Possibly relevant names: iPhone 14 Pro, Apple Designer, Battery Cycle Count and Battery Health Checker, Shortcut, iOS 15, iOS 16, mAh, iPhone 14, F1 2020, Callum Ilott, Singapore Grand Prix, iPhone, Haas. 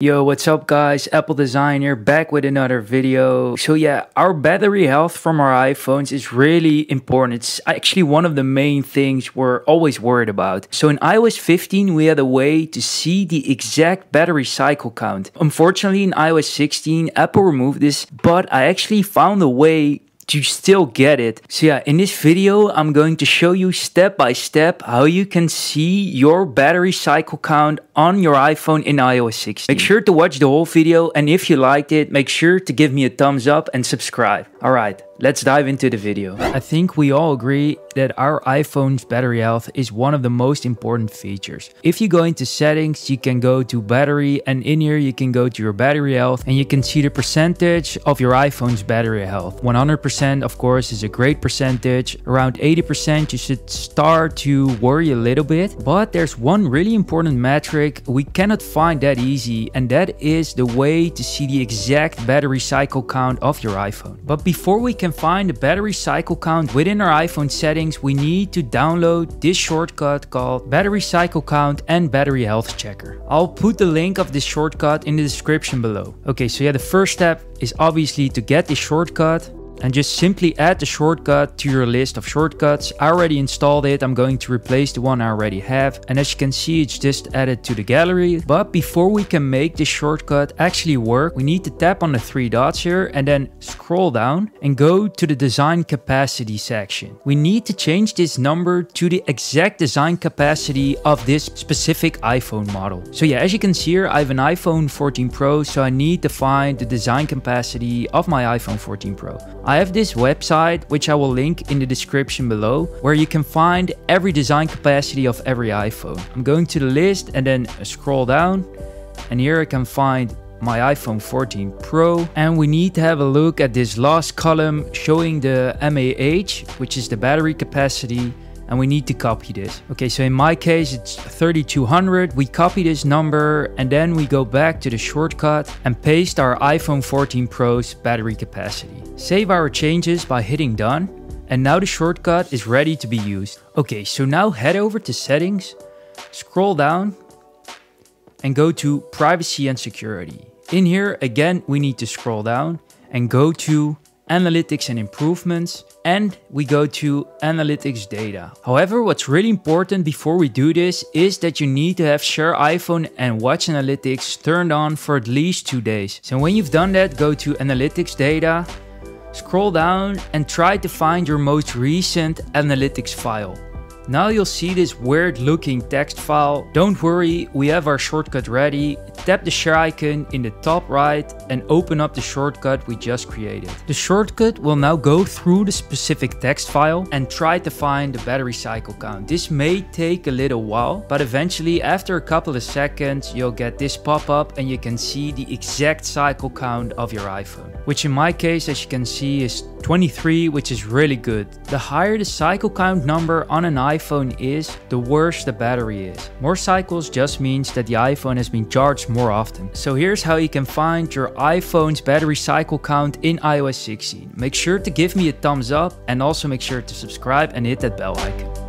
Yo, what's up guys, Apple Designer back with another video. So yeah, our battery health from our iPhones is really important. It's actually one of the main things we're always worried about. So in iOS 15 we had a way to see the exact battery cycle count. Unfortunately in iOS 16 Apple removed this, but I actually found a way to still get it. So yeah, in this video I'm going to show you step by step how you can see your battery cycle count on your iPhone in iOS 16. Make sure to watch the whole video, and if you liked it, make sure to give me a thumbs up and subscribe. All right, let's dive into the video. I think we all agree that our iPhone's battery health is one of the most important features. If you go into settings, you can go to battery, and in here you can go to your battery health and you can see the percentage of your iPhone's battery health. 100% of course is a great percentage. Around 80% you should start to worry a little bit, but there's one really important metric we cannot find that easy, and that is the way to see the exact battery cycle count of your iPhone. But before we can find the battery cycle count within our iPhone settings, we need to download this shortcut called Battery Cycle Count and Battery Health Checker. I'll put the link of this shortcut in the description below. Okay, so yeah, the first step is obviously to get this shortcut and just simply add the shortcut to your list of shortcuts. I already installed it. I'm going to replace the one I already have. And as you can see, it's just added to the gallery. But before we can make this shortcut actually work, we need to tap on the three dots here and then scroll down and go to the design capacity section. We need to change this number to the exact design capacity of this specific iPhone model. So yeah, as you can see here, I have an iPhone 14 Pro. So I need to find the design capacity of my iPhone 14 Pro. I have this website, which I will link in the description below, where you can find every design capacity of every iPhone. I'm going to the list and then scroll down, and here I can find my iPhone 14 Pro. And we need to have a look at this last column showing the mAh, which is the battery capacity, and we need to copy this. Okay, so in my case, it's 3200. We copy this number and then we go back to the shortcut and paste our iPhone 14 Pro's battery capacity. Save our changes by hitting done. And now the shortcut is ready to be used. Okay, so now head over to settings, scroll down and go to privacy and security. In here, again, we need to scroll down and go to analytics and improvements, and we go to analytics data. However, what's really important before we do this is that you need to have Share iPhone and Watch Analytics turned on for at least 2 days. So when you've done that, go to analytics data, scroll down and try to find your most recent analytics file. Now you'll see this weird looking text file. Don't worry, we have our shortcut ready. Tap the share icon in the top right and open up the shortcut we just created. The shortcut will now go through the specific text file and try to find the battery cycle count. This may take a little while, but eventually after a couple of seconds, you'll get this pop up and you can see the exact cycle count of your iPhone, which in my case, as you can see, is 23, which is really good. The higher the cycle count number on an iPhone is, the worse the battery is. More cycles just means that the iPhone has been charged more often. So here's how you can find your iPhone's battery cycle count in iOS 16. Make sure to give me a thumbs up and also make sure to subscribe and hit that bell icon.